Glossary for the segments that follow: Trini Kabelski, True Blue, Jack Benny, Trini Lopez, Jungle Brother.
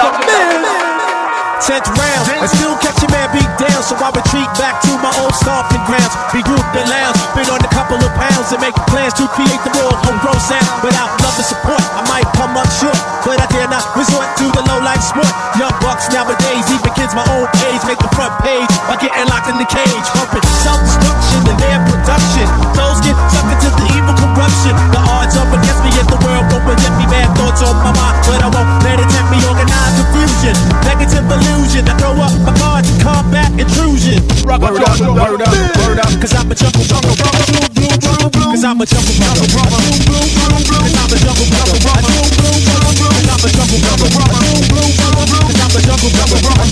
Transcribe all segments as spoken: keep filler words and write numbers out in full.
in the middle. Tenth round, I still catch your man beat down, so I retreat back to my old stomping grounds. Regrouped and lounge, been on a couple of pounds and make plans to create the world home grown sound. Without love and support, I might come up short, but I dare not resort to the low life sport. Young bucks nowadays, even kids my own age, make the front page by getting locked in the cage. Pumping self-destruction and their production. Those get sucked into the evil corruption. The odds up against me if the world won't protect me. Bad thoughts on my mind, but I won't let it tempt me. Organize confusion, negative illusion. I throw up my cards to combat intrusion. Rock up, rock up, rock up, rock up. Cause I'm a jungle brother. Cause I'm a jungle brother. Cause I'm a jungle brother. Cause I'm a jungle brother. Cause I'm a jungle brother.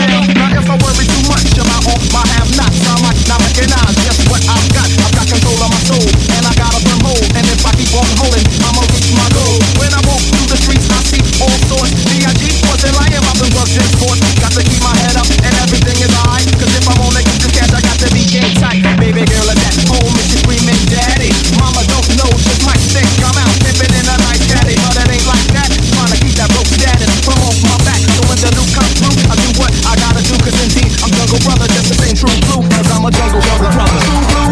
Now if I worry too much about all my have nots, I might not recognize just what I've got. I've got control of my soul, and I got a firm hold. And if I keep on holding, I'ma reach my goal. When I walk through the streets, I see all sorts. D I G force and I am up in work this court. Got to keep my head up, and everything is alright. Cause if I'm only get the cash, I got to be game tight. Baby girl at that home, and she screaming, Daddy. Mama don't know, just might think I'm out tipping in a nice caddy, but it ain't like that. Trying to keep that broke status from off my back. So when the new comes through, I do what I gotta do. Cause indeed, I'm Jungle Brother, just the same true blue. Cause I'm a Jungle Brother. Cause I'm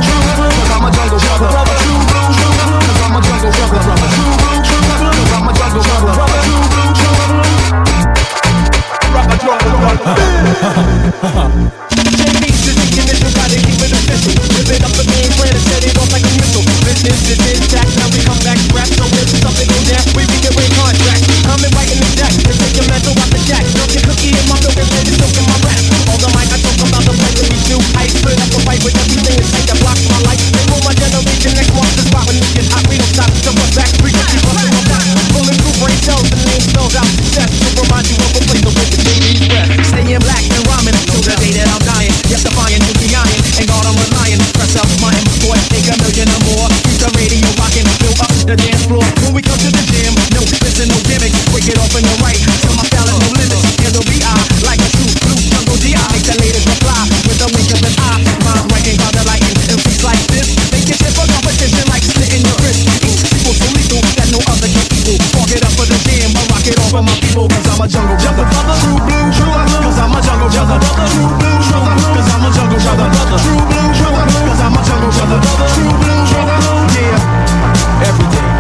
a Jungle Brother. Cause I'm a Jungle Brother. Cause I'm a Jungle Brother. J B's just thinking that you gotta keep it official. Ripping up the main brand and set it off like a missile. Business is intact, now we come back strapped. So if something goes down, we reiterate contracts. Coming right in the deck, just take your mental out the jack. Milk your cookie in my milk and let it soak in my rap. All the mic I talk about the fight that we do. I split up a fight with everything inside that blocks my life. They rule my generation, next month is pop. When we get hot, we don't stop, jump us back. We can keep busting our back. Bulletproof brain cells, the name spells out success. To remind you of a place away to take these breaths. Staying black and rhyming until the day that I'm dying. Yes, defying, to the iron, and God I'm relying. Press up my boy, take a million or more. Keep the radio rocking, fill up the dance floor. When we come to the gym, no fixin', no gimmicks. Break it off in the right, till my style is no limits. It'll be I, like a true blue jungle G I. Make the latest reply, with a wink of an eye. Mind wrecking by the lightning, M Cs like this. They get shit for competition like splitting your wrist. Each equal so lethal, that no other can equal. Walk it up for the gym, I rock it off for my people. Cause I'm a jungle brother, true blue, true blue. Cause I'm a jungle brother, true blue, true blue. Cause I'm a jungle brother, true blue, true blue. Cause I'm a jungle brother, true blue, true blue. Yeah, every day.